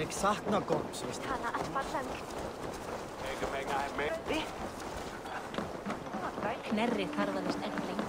Exakt något gott så visst. Kalla att försank. Pengar hem med. Knärrigt harvanist äckling.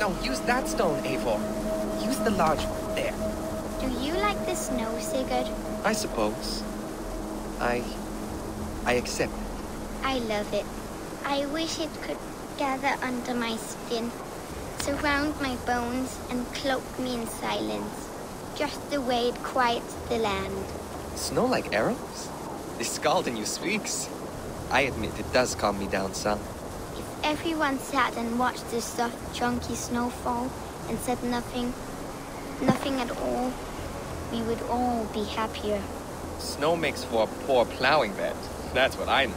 No, use that stone, Eivor. Use the large one, there. Do you like the snow, Sigurd? I suppose. I accept it. I love it. I wish it could gather under my skin, surround my bones, and cloak me in silence. Just the way it quiets the land. Snow like arrows? The scalding you speaks. I admit it does calm me down some. Everyone sat and watched the soft, chunky snowfall and said nothing at all. We would all be happier. Snow makes for a poor plowing bed. That's what I know.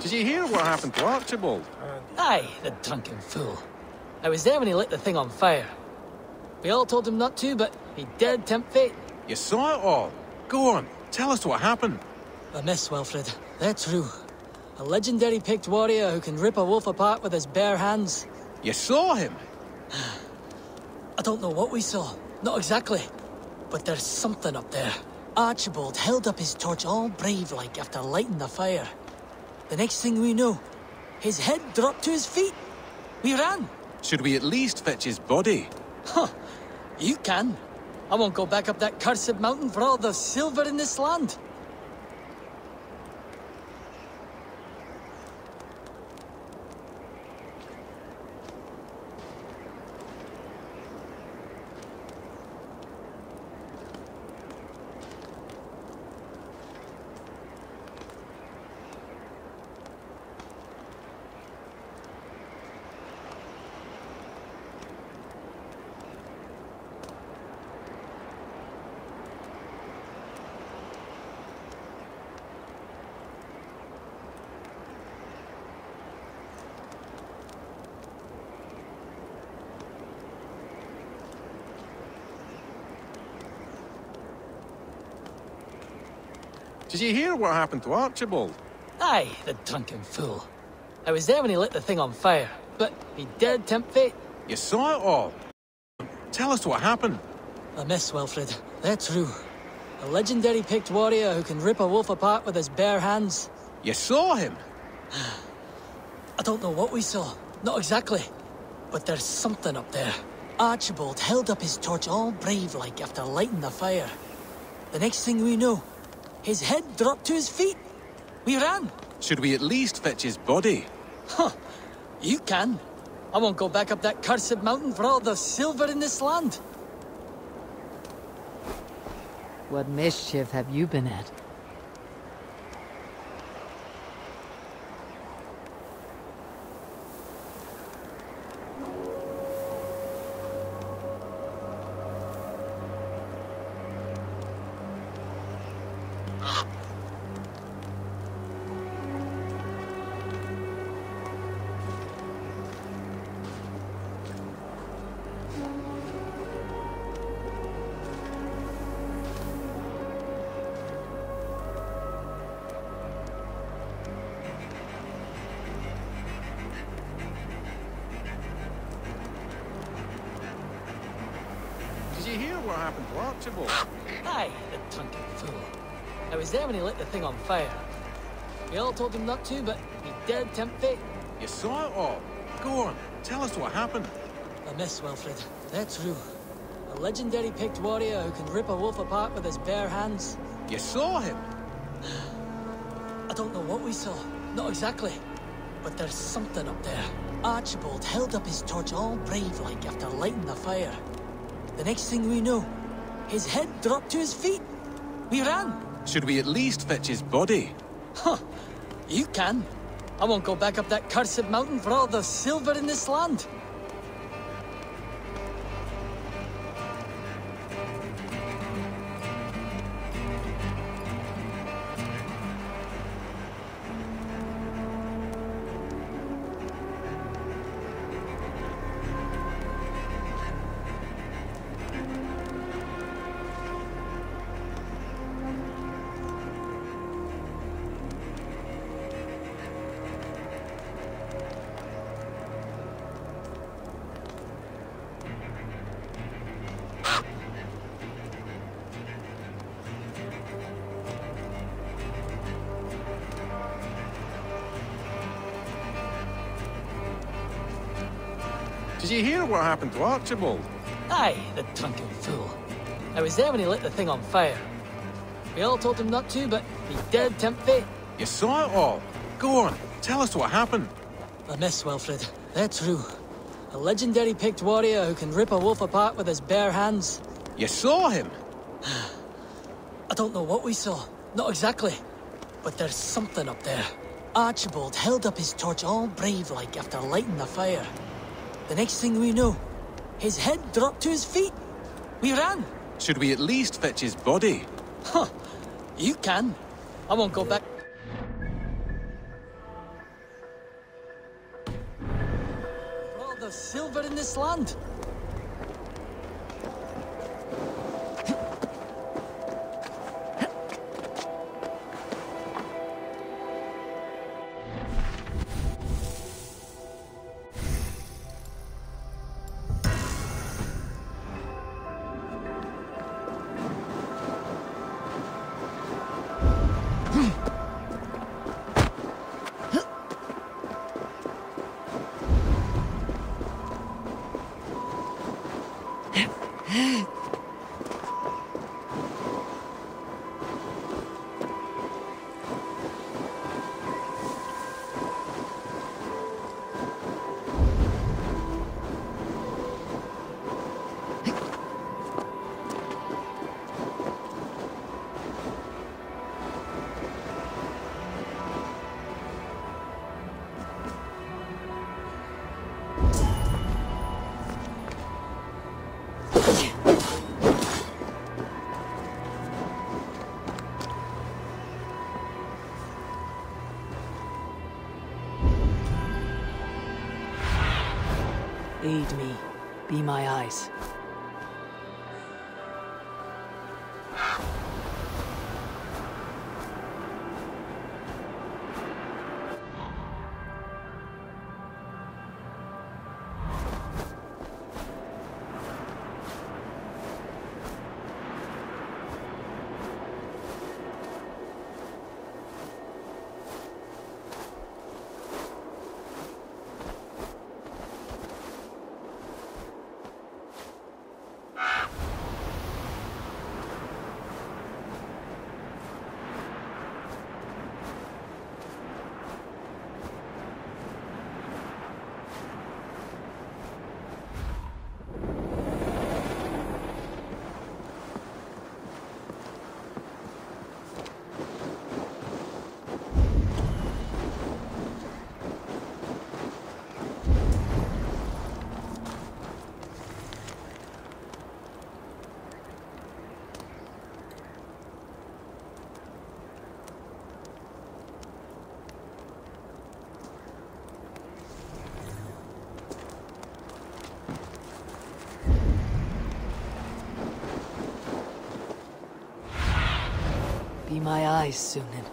Did you hear what happened to Archibald? Aye, the drunken fool. I was there when he lit the thing on fire. We all told him not to, but he dared tempt fate. You saw it all? Go on, tell us what happened. I miss Wilfred. That's true. A legendary Pict warrior who can rip a wolf apart with his bare hands. You saw him? I don't know what we saw. Not exactly. But there's something up there. Archibald held up his torch all brave-like after lighting the fire. The next thing we know, his head dropped to his feet. We ran. Should we at least fetch his body? Huh. You can. I won't go back up that cursed mountain for all the silver in this land. Did you hear what happened to Archibald? Aye, the drunken fool. I was there when he lit the thing on fire, but he dared tempt fate. You saw it all? Tell us what happened. I miss Wilfred. That's true. A legendary Pict warrior who can rip a wolf apart with his bare hands. You saw him? I don't know what we saw. Not exactly. But there's something up there. Archibald held up his torch all brave-like after lighting the fire. The next thing we know, his head dropped to his feet. We ran. Should we at least fetch his body? Huh. You can. I won't go back up that cursed mountain for all the silver in this land. What mischief have you been at? Aye, the drunken fool. I was there when he lit the thing on fire. We all told him not to, but he dared tempt fate. You saw it all? Go on, tell us what happened. I miss Wilfred. That's true. A legendary Pict warrior who can rip a wolf apart with his bare hands. You saw him? I don't know what we saw. Not exactly. But there's something up there. Archibald held up his torch all brave-like after lighting the fire. The next thing we know, his head dropped to his feet. We ran. Should we at least fetch his body? Huh. You can. I won't go back up that cursed mountain for all the silver in this land. Did you hear what happened to Archibald? Aye, the drunken fool. I was there when he lit the thing on fire. We all told him not to, but he dared tempt fate. You saw it all? Go on, tell us what happened. I miss Wilfred. That's true. A legendary Pict warrior who can rip a wolf apart with his bare hands. You saw him? I don't know what we saw. Not exactly. But there's something up there. Archibald held up his torch all brave-like after lighting the fire. The next thing we know, his head dropped to his feet. We ran. Should we at least fetch his body? Huh. You can. I won't go back. of silver in this land. Aid me, be my eyes. Be my eyes, Sunan.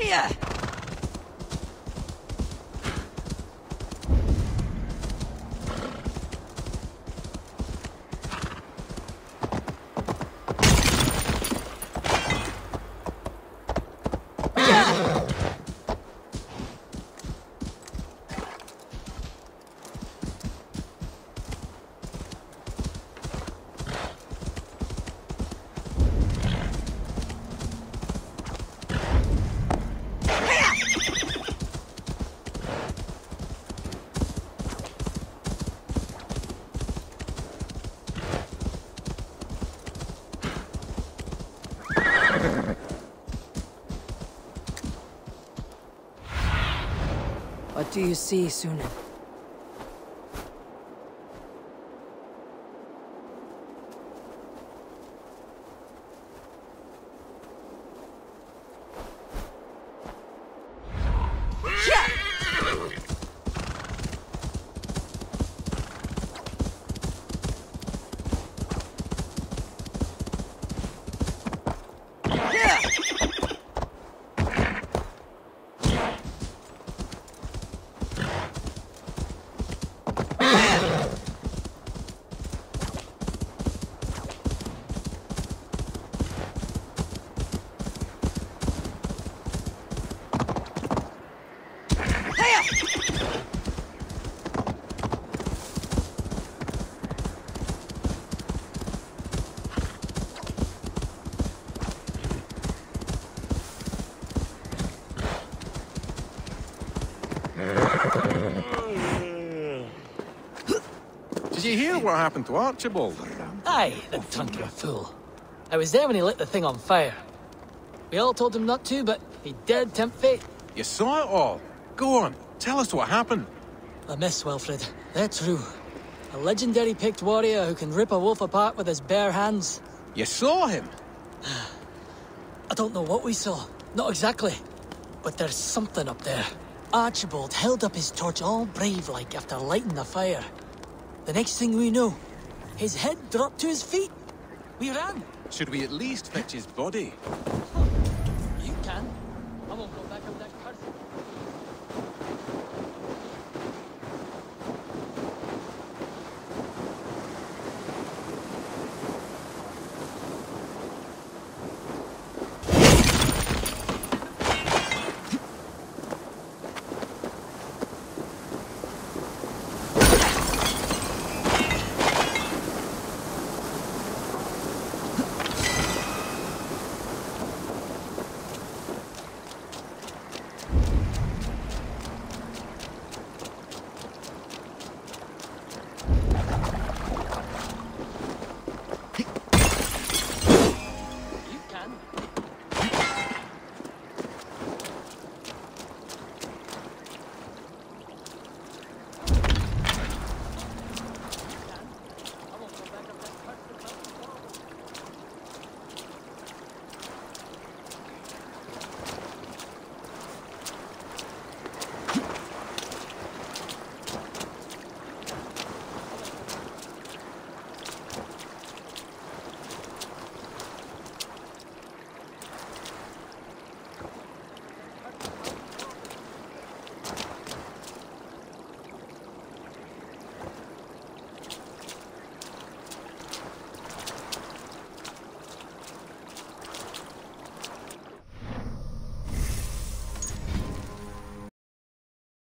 Yeah. What do you see, Sunan? Did you hear what happened to Archibald? Aye, that drunk of a fool. I was there when he lit the thing on fire. We all told him not to, but he dared tempt fate. You saw it all. Go on, tell us what happened. A miss, Wilfred. They're true. A legendary Pict warrior who can rip a wolf apart with his bare hands. You saw him? I don't know what we saw. Not exactly. But there's something up there. Archibald held up his torch all brave-like after lighting the fire. The next thing we know, his head dropped to his feet. We ran. Should we at least fetch his body? You can. I won't go back.